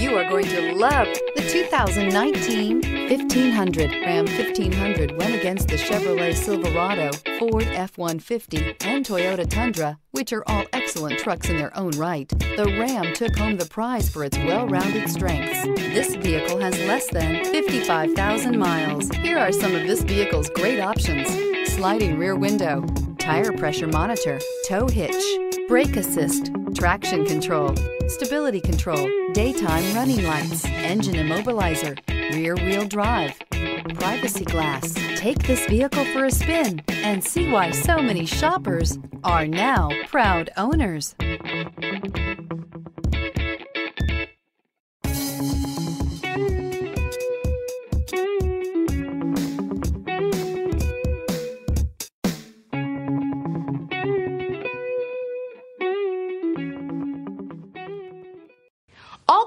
You are going to love the 2019 1500. Ram 1500 went against the Chevrolet Silverado, Ford F-150, and Toyota Tundra, which are all excellent trucks in their own right. The Ram took home the prize for its well-rounded strengths. This vehicle has less than 55,000 miles. Here are some of this vehicle's great options: sliding rear window, tire pressure monitor, tow hitch, brake assist, traction control, stability control, daytime running lights, engine immobilizer, rear-wheel drive, privacy glass. Take this vehicle for a spin and see why so many shoppers are now proud owners. All